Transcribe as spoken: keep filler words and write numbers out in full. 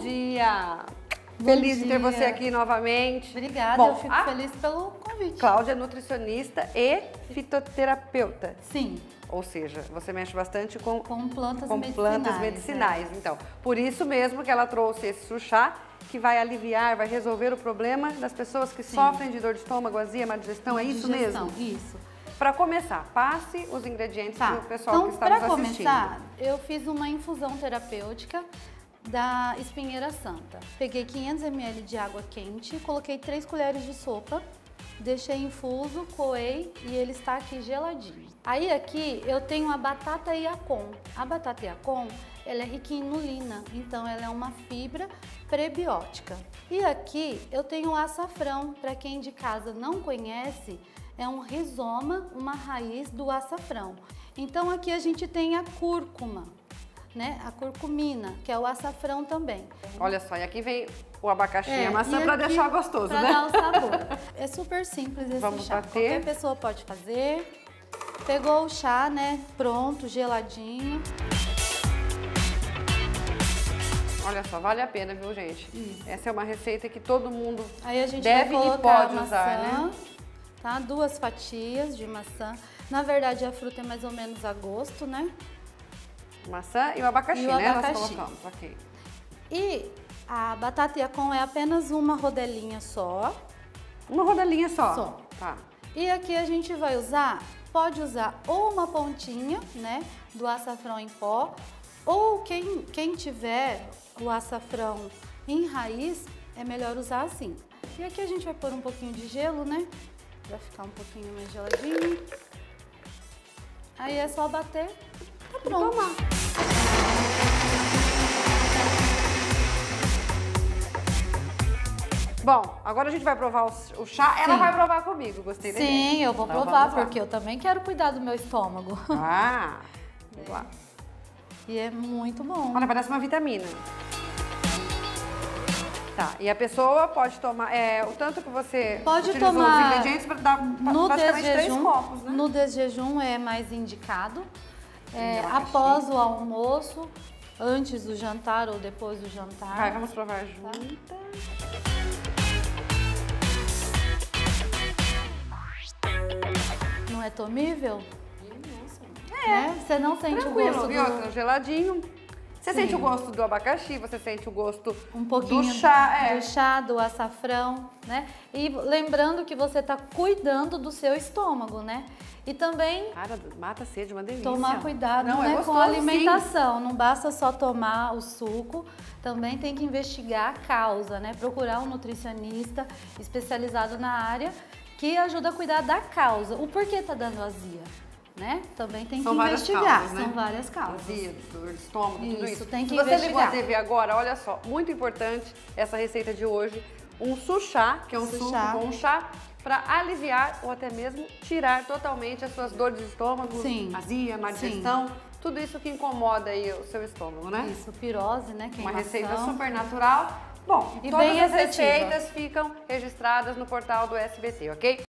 dia! Bom feliz dia. de ter você aqui novamente. Obrigada, Bom, eu fico a... feliz pelo convite. Cláudia é nutricionista e fitoterapeuta. Sim. Ou seja, você mexe bastante com, com, plantas, com medicinais, plantas medicinais. Né? Então, por isso mesmo que ela trouxe esse suchá, que vai aliviar, vai resolver o problema das pessoas que Sim. sofrem de dor de estômago, azia, má digestão, é isso digestão, mesmo? Isso. Para começar, passe os ingredientes tá. para o pessoal então, que está nos assistindo. Para começar, eu fiz uma infusão terapêutica da Espinheira Santa. Peguei quinhentos mililitros de água quente, coloquei três colheres de sopa, deixei infuso, coei e ele está aqui geladinho. Aí aqui eu tenho a batata yacon. A batata yacon, ela é rica em inulina, então ela é uma fibra prebiótica. E aqui eu tenho o açafrão, para quem de casa não conhece, é um rizoma, uma raiz do açafrão. Então aqui a gente tem a cúrcuma, né? A curcumina, que é o açafrão também. Olha só, e aqui vem o abacaxi é, e a maçã para deixar gostoso, pra né? Para dar o sabor. É super simples esse Vamos chá. Bater. Qualquer pessoa pode fazer. Pegou o chá, né? Pronto, geladinho. Olha só, vale a pena, viu, gente? Isso. Essa é uma receita que todo mundo Aí a gente deve e pode maçã, usar, né? Tá? Duas fatias de maçã. Na verdade, a fruta é mais ou menos a gosto, né? Maçã e o abacaxi, e o né? Abacaxi. Nós colocamos, ok. E a batata yacon é apenas uma rodelinha só. Uma rodelinha só? Só. Tá. E aqui a gente vai usar, pode usar ou uma pontinha, né, do açafrão em pó, ou quem, quem tiver o açafrão em raiz, é melhor usar assim. E aqui a gente vai pôr um pouquinho de gelo, né, pra ficar um pouquinho mais geladinho. Aí é só bater. Tá pronto. Toma. Bom, agora a gente vai provar o chá. Sim. Ela vai provar comigo, gostei dele. Sim, eu vou então, provar, porque eu também quero cuidar do meu estômago. Ah, vamos lá. E é muito bom. Olha, parece uma vitamina. Tá, e a pessoa pode tomar é, o tanto que você pode tomar os ingredientes para dar no praticamente três copos, né? No desjejum é mais indicado. É, após o almoço, antes do jantar ou depois do jantar. Vai, vamos provar juntas. Tá? Não é tomível? É. Né? Você não sente Tranquilo, o gosto viu? do... geladinho. Você Sim. sente o gosto do abacaxi, você sente o gosto um pouquinho do chá, do, é. do chá, do açafrão, né? E lembrando que você está cuidando do seu estômago, né? E também... Cara, mata a sede, uma delícia. Tomar cuidado não, né, é gostoso, com a alimentação. Sim. Não basta só tomar o suco, também tem que investigar a causa, né? Procurar um nutricionista especializado na área que ajuda a cuidar da causa. O porquê tá dando azia? Né? Também tem São que investigar. Causas, né? São várias causas. Azia, dor de estômago, isso, tudo isso. Tem que Se você ligar a T V agora, olha só, muito importante essa receita de hoje. Um suchá, que é um suco com um chá, para aliviar ou até mesmo tirar totalmente as suas dores de estômago, Sim. azia, má digestão. Sim. Tudo isso que incomoda aí o seu estômago, né? Isso, pirose, né? Queimação. Uma receita super natural. Bom, e todas as receitas ficam registradas no portal do S B T, ok?